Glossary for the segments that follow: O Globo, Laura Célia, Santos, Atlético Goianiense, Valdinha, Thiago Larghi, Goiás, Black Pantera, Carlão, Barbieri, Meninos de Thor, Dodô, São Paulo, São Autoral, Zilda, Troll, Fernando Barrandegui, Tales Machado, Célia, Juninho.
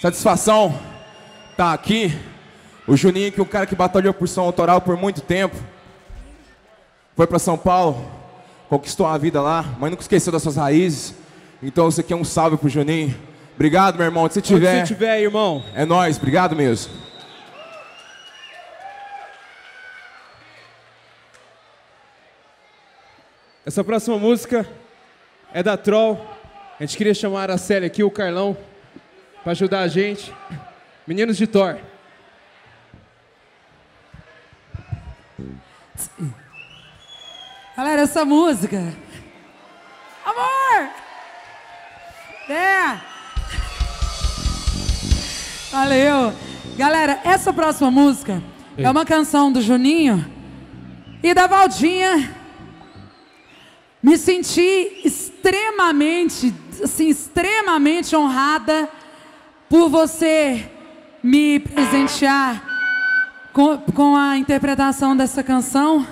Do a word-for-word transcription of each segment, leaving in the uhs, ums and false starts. Satisfação tá aqui. O Juninho, que é um cara que batalhou por São Autoral por muito tempo. Foi para São Paulo, conquistou a vida lá, mas nunca esqueceu das suas raízes. Então isso aqui é um salve pro Juninho. Obrigado, meu irmão. Se tiver, se tiver, irmão. É nóis, obrigado mesmo. Essa próxima música é da Troll. A gente queria chamar a Célia aqui, o Carlão, para ajudar a gente. Meninos de Thor. Galera, essa música. Amor! É! Valeu! Galera, essa próxima música Ei. é uma canção do Juninho e da Valdinha. Me senti extremamente, assim, extremamente honrada por você me presentear com, com a interpretação dessa canção.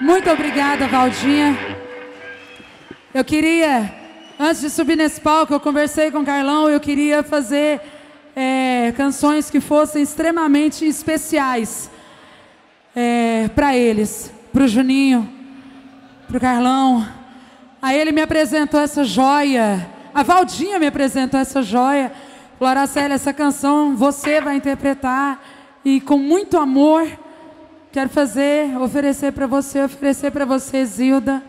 Muito obrigada, Valdinha. Eu queria, antes de subir nesse palco, eu conversei com o Carlão, eu queria fazer é, canções que fossem extremamente especiais é, para eles, para o Juninho, pro Carlão. Aí ele me apresentou essa joia, a Valdinha me apresentou essa joia. Laura Célia, essa canção você vai interpretar e com muito amor quero fazer, oferecer para você, oferecer para você, Zilda,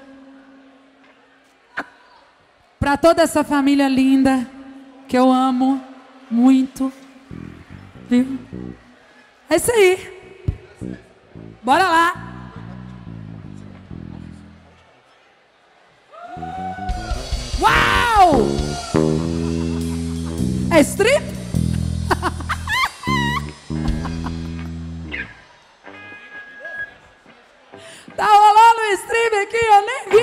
para toda essa família linda que eu amo muito. Viu? É isso aí. Bora lá. Uau! É strip? Tá rolando o strip aqui, eu nem vi!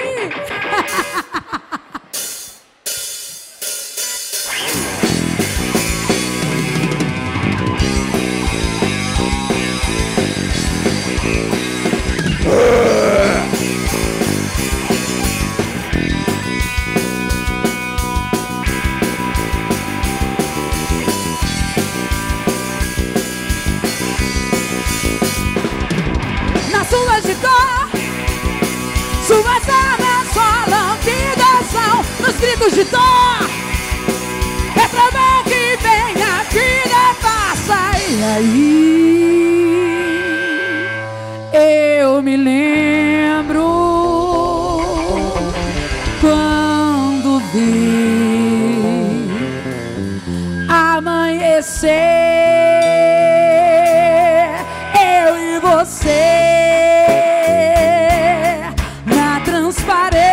Meninos de Thor, é Troll que vem, a vida passa. E aí eu me lembro quando vi amanhecer eu e você na transparência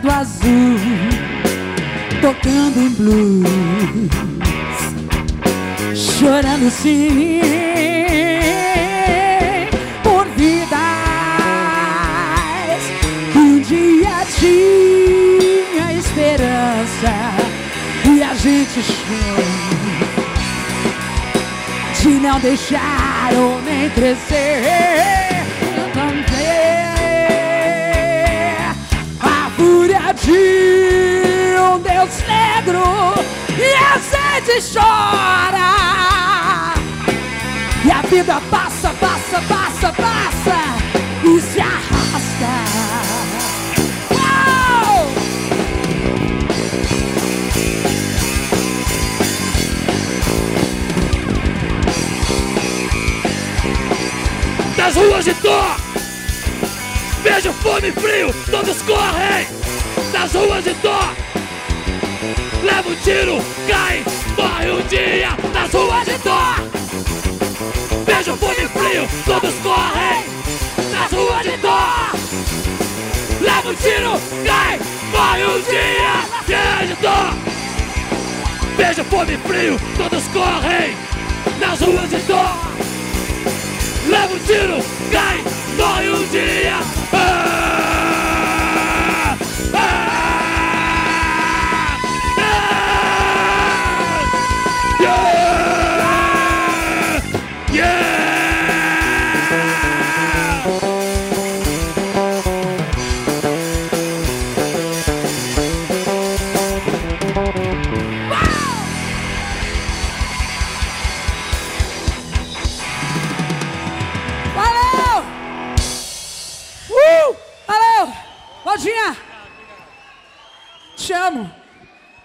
do azul, tocando em blues, chorando sim por vidas que um dia tinha esperança e a gente chora de não deixar ou nem crescer. De um Deus negro e a sede chora. E a vida passa, passa, passa, passa e se arrasta. Uau! Das ruas de Thor, vejo fome e frio, todos correm. Das ruas de Thor, leva um tiro, cai, morre um dia. Nas ruas de Thor, vejo fome e frio, todos correm. Nas ruas de Thor, leva um tiro, cai, morre um dia. Nas ruas de Thor, vejo fome e frio, todos correm. Nas ruas de Thor, leva um tiro, cai, morre um dia. Ah! Te amo.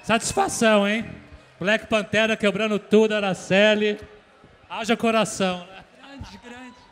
Satisfação, hein? Black Pantera quebrando tudo, Laura Célia. Haja coração. Grande, grande.